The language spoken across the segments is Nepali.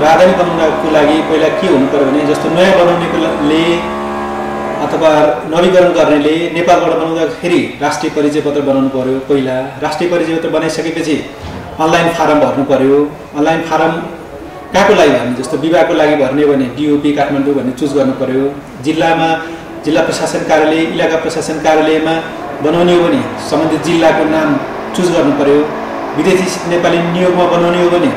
राजधानी बनाउनको लागि पहिला के हुनु पर्यो भने जस्तो नयाँ बनाउनेकोले अथवा नवीकरण गर्नेले नेपालबाट बनाउँदाखेरि राष्ट्रिय परिचय पत्र बनाउनु पर्यो। पहिला राष्ट्रिय परिचय पत्र बनाइसकेपछि अनलाइन फारम भर्नु पर्यो। अनलाइन फारम काको लागि भने जस्तो विभागको लागि भर्ने भने डीओपी काठमाडौँ भन्ने चुज गर्नु पर्यो। जिल्लामा जिल्ला प्रशासन कार्यालय इलाका प्रशासन कार्यालयमा बनाउने हो भने सम्बन्धित जिल्लाको नाम चुज गर्नु पर्यो। विदेशी नेपाली नियोगमा बनाउने हो भने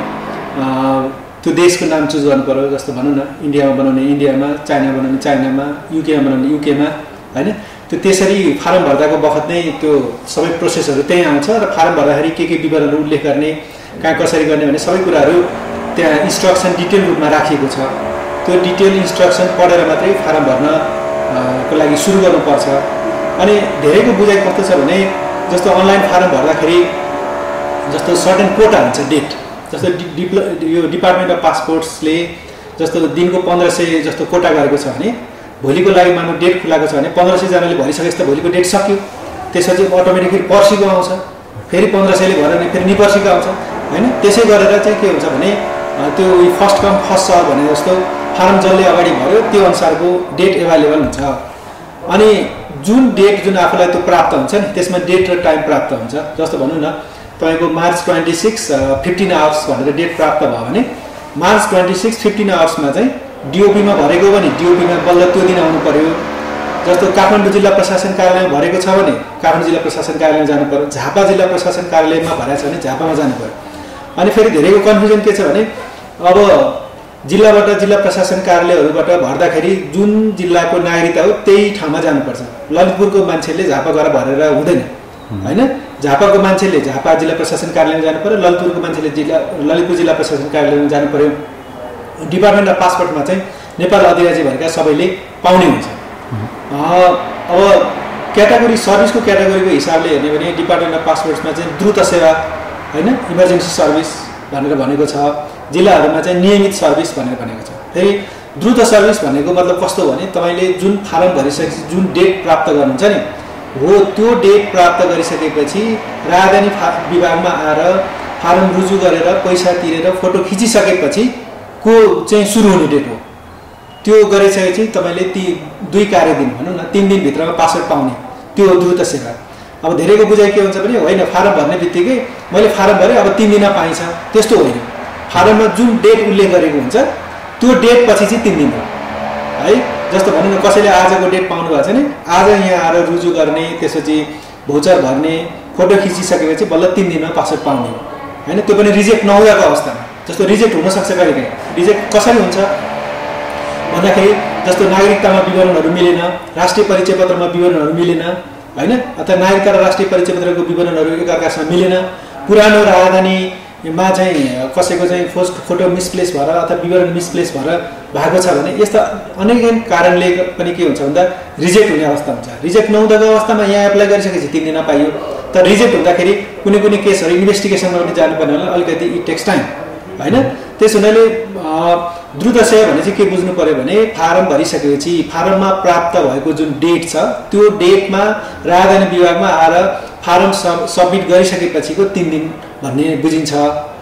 त्यो देशको नाम चुज गर्नु पर्यो। जस्तो भनौँ न इन्डियामा बनाउने इन्डियामा, चाइनामा बनाउने चाइनामा, युकेमा बनाउने युकेमा, हैन। त्यो त्यसरी फारम भर्दाको बखत नै त्यो सबै प्रोसेसहरु त्यही आउँछ र फारम भर्दाखेरि के विवरणहरु उल्लेख गर्ने, कहाँ कसरी गर्ने भन्ने सबै कुराहरु त्यहाँ इन्स्ट्रक्सन डिटेल रूपमा राखिएको छ। त्यो डिटेल इन्स्ट्रक्सन पढेर मात्रै फारम भर्न को लागि सुरु गर्नुपर्छ। अनि धेरैको बुझाइ कस्तो छ भने जस्तो अनलाइन फारम भर्दाखेरि जस्तो सर्टेन कोटा हुन्छ डेट, जस्तो डिपार्टमेन्ट अफ पासपोर्ट्सले जस्तो दिनको 1500 जस्तो कोटा गरेको छ भने भोलिको लागि मान्नु डेट खुलाएको छ भने 1500 जनाले भरिसकेपछि त भोलिको डेट सक्यो। त्यसपछि अटोमेटिकली पर्सिको आउँछ, फेरि 1500ले भर्यो भने फेरि निपर्सिको आउँछ, हैन। त्यसै गरेर चाहिँ के हुन्छ भने त्यो फर्स्ट कम फर्स्ट सर्भ भने जस्तो फारम जसले अगाडि भर्यो त्यो अनुसारको डेट एभाइलेबल हुन्छ। अनि जुन डेट आफूलाई त्यो प्राप्त हुन्छ नि त्यसमा डेट र टाइम प्राप्त हुन्छ। जस्तो भनौँ न तपाईको मार्च 26 15 आवर्स भनेर डेट प्राप्त भयो भने मार्च 26 15 आवर्समा चाहिँ डीओपीमा भरेको भने डीओपीमा बल्ल त्यो दिन आउनु पर्यो। जस्तो काठमाडौँ जिल्ला प्रशासन कार्यालयमा भरेको छ भने काठमाडौँ जिल्ला प्रशासन कार्यालयमा जानु पर्यो। झापा जिल्ला प्रशासन कार्यालयमा भरेको छ भने झापामा जानु पर्यो। अनि फेरि धेरैको कन्फ्युजन के छ भने अब जिल्लाबाट जिल्ला प्रशासन कार्यालयहरुबाट भर्दाखेरि जुन जिल्लाको नागरिकता हो त्यही ठाउँमा जानुपर्छ। ललितपुरको मान्छेले झापा गएर भरेर हुँदैन, हैन। झापाको मान्छेले झापा जिल्ला प्रशासन कार्यालयमा जानु पर्यो। ललितपुरको मान्छेले ललितपुर जिल्ला प्रशासन कार्यालयमा जानु पर्यो। डिपार्टमेन्ट अफ पासपोर्टमा चाहिँ नेपाल अधिराज्य भएका सबैले पाउने हुन्छ। अब क्याटेगोरी सर्भिसको क्याटेगोरीको हिसाबले हेर्ने भने डिपार्टमेन्ट अफ पासपोर्ट्समा चाहिँ द्रुत सेवा, हैन, इमर्जेन्सी सर्भिस भनेर भनेको छ। जिल्लाहरूमा चाहिँ नियमित सर्भिस भनेर भनेको छ। फेरि द्रुत सर्भिस भनेको मतलब कस्तो भने तपाईले जुन फारम भरिसकेपछि जुन डेट प्राप्त गर्नुहुन्छ नि हो त्यो डेट प्राप्त गरिसकेपछि राजधानी विभागमा आएर फारम रुजु गरेर पैसा तिरेर फोटो खिचिसकेपछि को चाहिँ सुरु हुने डेट हो। त्यो गरिसकेपछि तपाईँले ती 2 कार्य दिन भनौँ न 3 दिनभित्रमा पासपोर्ट पाउने, त्यो द्रुत सेवा। अब धेरैको बुझाइ के हुन्छ भने होइन फारम भर्ने बित्तिकै मैले फारम भरेँ अब 3 दिनमा पाइन्छ, त्यस्तो होइन। फारममा जुन डेट उल्लेख गरेको हुन्छ त्यो डेट पछि चाहिँ 3 दिन हो, है। जस्तो भनौँ न कसैले आजको डेट पाउनु भएको छैन, आज यहाँ आएर रुजु गर्ने, त्यसपछि भौचर भर्ने, फोटो खिचिसकेपछि बल्ल 3 दिनमा पासपोर्ट पाउने, हैन। त्यो पनि रिजेक्ट नहुएको अवस्थामा। जस्तो रिजेक्ट हुनसक्छ कहिलेकाहीँ। रिजेक्ट कसरी हुन्छ भन्दाखेरि जस्तो नागरिकतामा विवरणहरू मिलेन, राष्ट्रिय परिचय पत्रमा विवरणहरू मिलेन, हैन, अथवा नागरिकता र राष्ट्रिय परिचय पत्रको विवरणहरू एकअर्कासँग मिलेन, पुरानो राजधानीमा चाहिँ कसैको चाहिँ फोटो मिसप्लेस भएर अथवा विवरण मिसप्लेस भएर भएको छ भने यस्ता अनेक कारणले पनि के हुन्छ भन्दा रिजेक्ट हुने अवस्था हुन्छ। रिजेक्ट नहुँदाको अवस्थामा यहाँ एप्लाई गरिसकेपछि 3 दिन पाइयो। तर रिजेक्ट हुँदाखेरि कुनै कुनै केसहरू इन्भेस्टिगेसनमा पनि जानुपर्ने होला, अलिकति इट टेक्स टाइम, हैन। त्यस हुनाले द्रुत सेवा भने चाहिँ के बुझ्नु पर्यो भने फारम भरिसकेपछि फारममा प्राप्त भएको जुन डेट छ त्यो डेटमा राजधानी विभागमा आएर फारम सबमिट गरिसकेपछिको 3 दिन भन्ने बुझिन्छ।